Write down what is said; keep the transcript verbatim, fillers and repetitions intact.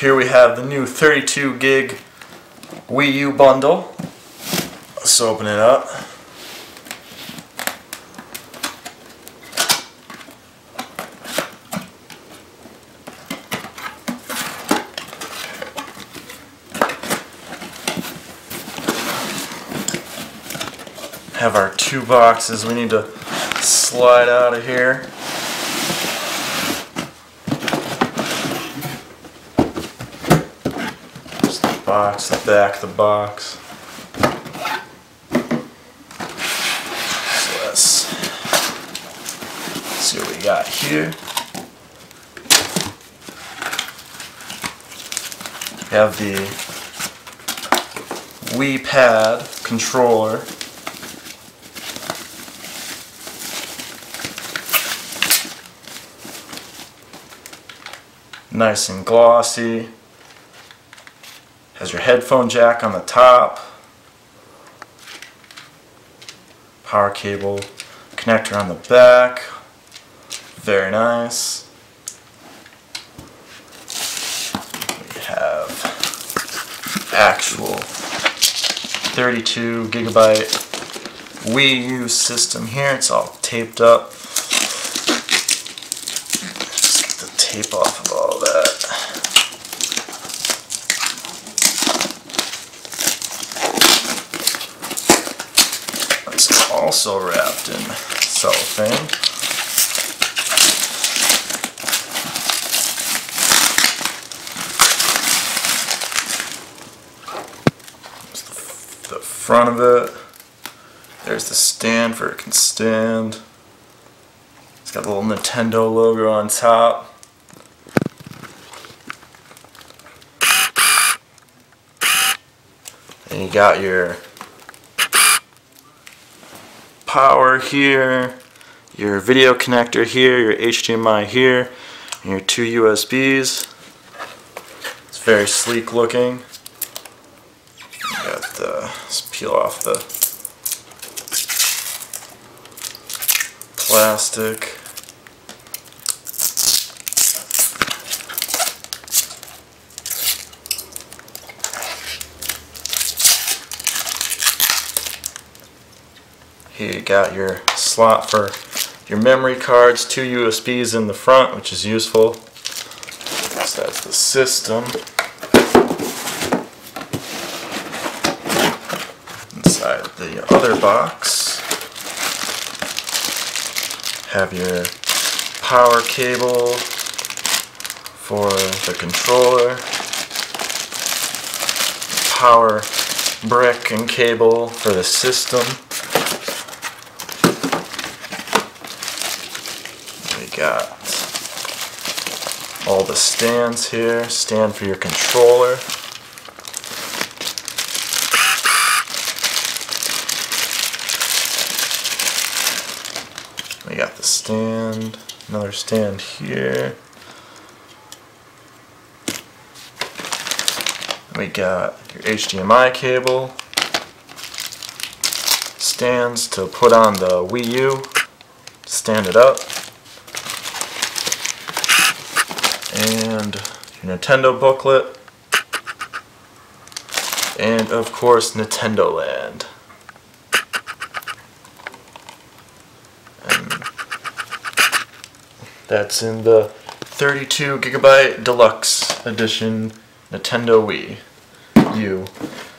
Here we have the new thirty-two gig Wii U bundle. Let's open it up. Have our two boxes we need to slide out of here. Just the box, the back of the box. So let's see what we got here. We have the Wii Pad controller. Nice and glossy. Has your headphone jack on the top. Power cable connector on the back. Very nice. We have actual thirty-two gigabyte Wii U system here. It's all taped up. Just get the tape off of all that. It's also wrapped in cellophane. There's the, the front of it. There's the stand where it can stand. It's got the little Nintendo logo on top. And you got your power here, your video connector here, your H D M I here, and your two U S Bs. It's very sleek looking. You got the, let's peel off the plastic. Here you got your slot for your memory cards, two U S Bs in the front, which is useful. So that's the system. Inside the other box, have your power cable for the controller, power brick and cable for the system. Got all the stands here, stand for your controller. We got the stand, another stand here. We got your H D M I cable, stands to put on the Wii U, stand it up. And your Nintendo booklet, and of course Nintendo Land. And that's in the thirty-two gigabyte deluxe edition Nintendo Wii U.